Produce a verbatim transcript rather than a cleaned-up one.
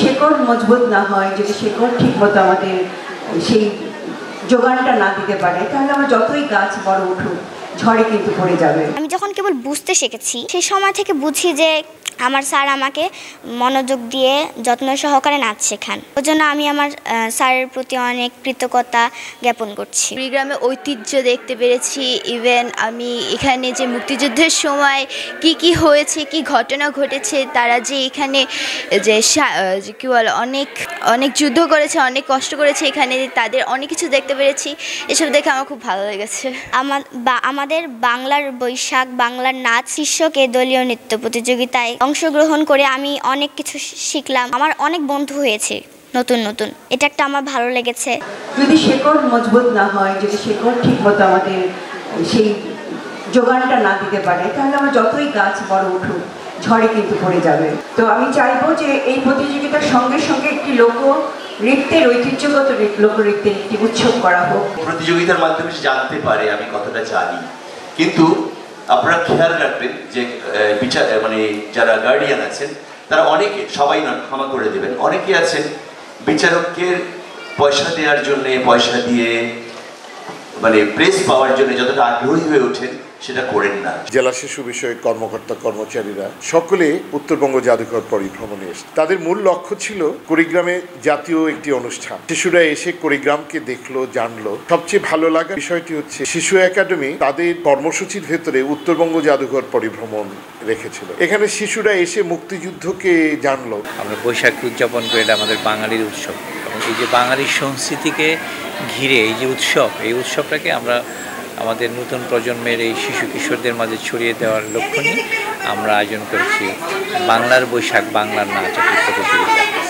শেকড় মজবুত না হয়, যদি শেকড় ঠিক মতো আমাদের সেই যোগানটা না দিতে পারে, তাহলে আমার যতই গাছ বড় উঠুক ঝড়ে কিন্তু পড়ে যাবে। আমি যখন কেবল বুঝতে শিখেছি সেই সময় থেকে বুঝি যে আমার স্যার আমাকে মনোযোগ দিয়ে যত্ন সহকারে নাচ শেখান, ওই জন্য আমি আমার স্যারের প্রতি অনেক কৃতজ্ঞতা জ্ঞাপন করছি। কুড়িগ্রামে ঐতিহ্য দেখতে পেরেছি, ইভেন আমি এখানে যে মুক্তিযুদ্ধের সময় কি কি হয়েছে, কি ঘটনা ঘটেছে, তারা যে এখানে যে কী বলে অনেক অনেক যুদ্ধ করেছে, অনেক কষ্ট করেছে, এখানে তাদের অনেক কিছু দেখতে পেরেছি, এসব দেখে আমার খুব ভালো লেগেছে। আমার বা আমাদের বাংলার বৈশাখ বাংলার নাচ শীর্ষকে দলীয় নৃত্য প্রতিযোগিতায় অংশগ্রহণ করে আমি অনেক কিছু শিখলাম, আমার অনেক বন্ধু হয়েছে নতুন নতুন, এটা একটা আমার ভালো লেগেছে। যদি শেকড় মজবুত না হয়, যদি শেকড় ঠিক মতো আমাদের সেই যোগানটা না দিতে পারে, তাহলে আমার যতই গাছ বড় উঠুক ঝড়ে কিন্তু পড়ে যাবে। তো আমি চাইবো যে এই প্রতিযোগিতার সঙ্গে সঙ্গে একটি লোক নৃত্যের, ঐতিহ্যগত লোকনৃত্যের একটি উৎসব করা হোক। প্রতিযোগিতার মাধ্যমে জানতে পারে আমি কতটা জানি, কিন্তু আপনারা খেয়াল রাখবেন যে বিচার মানে যারা গার্ডিয়ান আছেন তারা অনেকে, সবাই না, ক্ষমা করে দেবেন, অনেকে আছেন বিচারককে পয়সা দেওয়ার জন্যে, পয়সা দিয়ে মানে প্রেস পাওয়ার জন্য যতটা আগ্রহী হয়ে ওঠেন সেটা করেন না। জেলা শিশু বিষয়ক কর্মকর্তা কর্মচারীরা সকলে উত্তরবঙ্গ জাদুঘর পরিভ্রমণে এসে তাদের মূল লক্ষ্য ছিল কুড়িগ্রামে জাতীয় একটি অনুষ্ঠান। শিশুরা এসে কুড়িগ্রামকে দেখলো, জানলো। সবচেয়ে ভালো লাগা বিষয়টি হচ্ছে শিশু একাডেমি তাদের কর্মসূচির ভেতরে উত্তরবঙ্গ জাদুঘর পরিভ্রমণ রেখেছিল। এখানে শিশুরা এসে মুক্তিযুদ্ধকে জানলো। আমরা বৈশাখ উদযাপন করি, এটা আমাদের বাঙালির উৎসব, এই যে বাঙালির সংস্কৃতিকে ঘিরে এই যে উৎসব, এই উৎসবটাকে আমরা আমাদের নতুন প্রজন্মের এই শিশু কিশোরদের মাঝে ছড়িয়ে দেওয়ার লক্ষ্য নিয়ে আমরা আয়োজন করেছি বাংলার বৈশাখ বাংলার নাচ প্রতিযোগিতা।